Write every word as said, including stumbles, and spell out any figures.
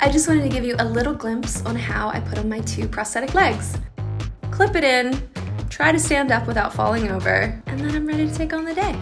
I just wanted to give you a little glimpse on how I put on my two prosthetic legs. Clip it in, try to stand up without falling over, and then I'm ready to take on the day.